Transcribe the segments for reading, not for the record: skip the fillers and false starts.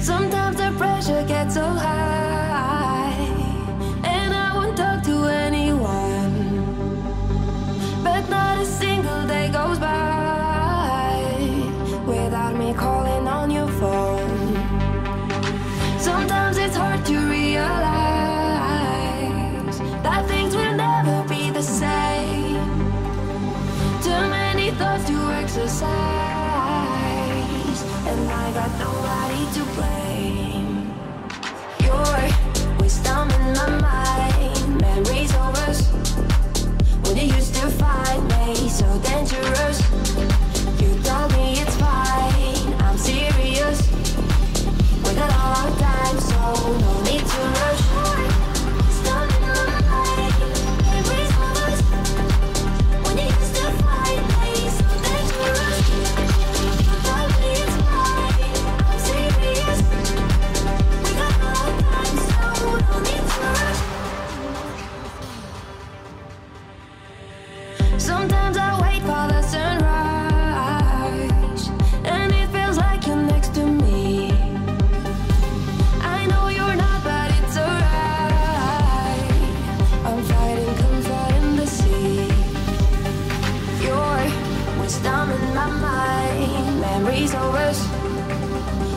Sometimes the pressure gets so high, and I won't talk to anyone, but not a single day goes by without me calling on your phone. Sometimes it's hard to realize that things will never be the same. Too many thoughts to exercise, and I got nobody to blame. Your wisdom in my mind, memories of us when you used to find me so dangerous. You told me it's fine, I'm serious. We got all our time, so no need to rush. Wisdom in my mind, memories of us when you used to find me so dangerous. Sometimes I wait for the sunrise, and it feels like you're next to me. I know you're not, but it's alright. I'm fighting comfort in the sea. Your wisdom in my mind, memories of us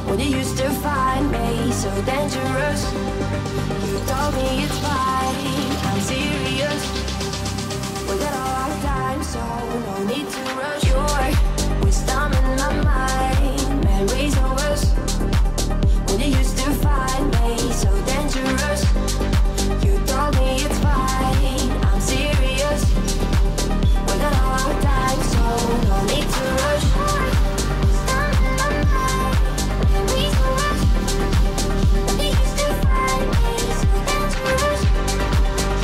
when you used to find me so dangerous. You told me it's fine, I'm serious. We got all our time, so no need to rush. Your wisdom in my mind, memories of us when you used to find me so dangerous. You told me it's fine, I'm serious. We got all our time, so no need to rush. Wisdom in my mind, memories of us when you used to find me so dangerous.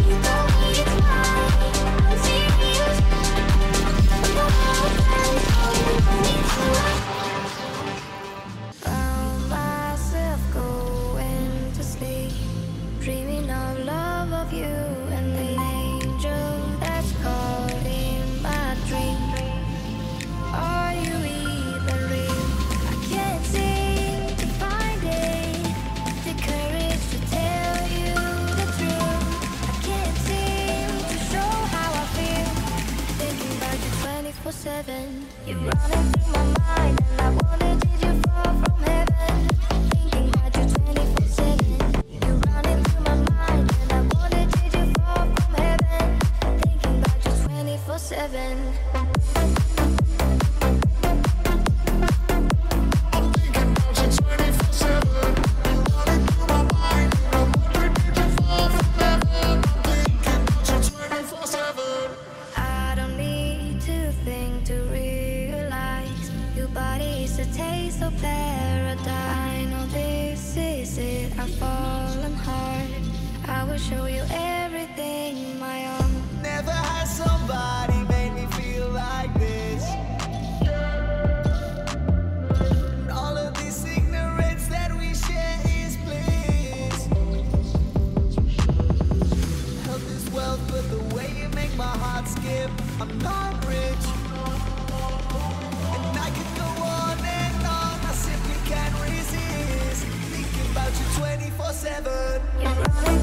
You told me it's fine, serious. We don't have to found myself going to sleep, dreaming of love of you and the angel that's caught in my dream. Are you even real? I can't seem to find it, the courage to tell you the truth. I can't seem to show how I feel, thinking about you 24/7. You run into my mind, and I wonder, did you fall from heaven? Thinking about you 24/7. You run into my mind, and I wonder, did you fall from heaven? Thinking about you 24/7. I don't need to think to realize your body's a taste of paradise. I know this is it, I've fallen hard. I will show you everything my own. Never had somebody made me feel like this. And all of this ignorance that we share is bliss. Health is wealth, but the way you make my heart skip. I'm not rich, and I could go on and on. I simply can't resist thinking about you 24/7.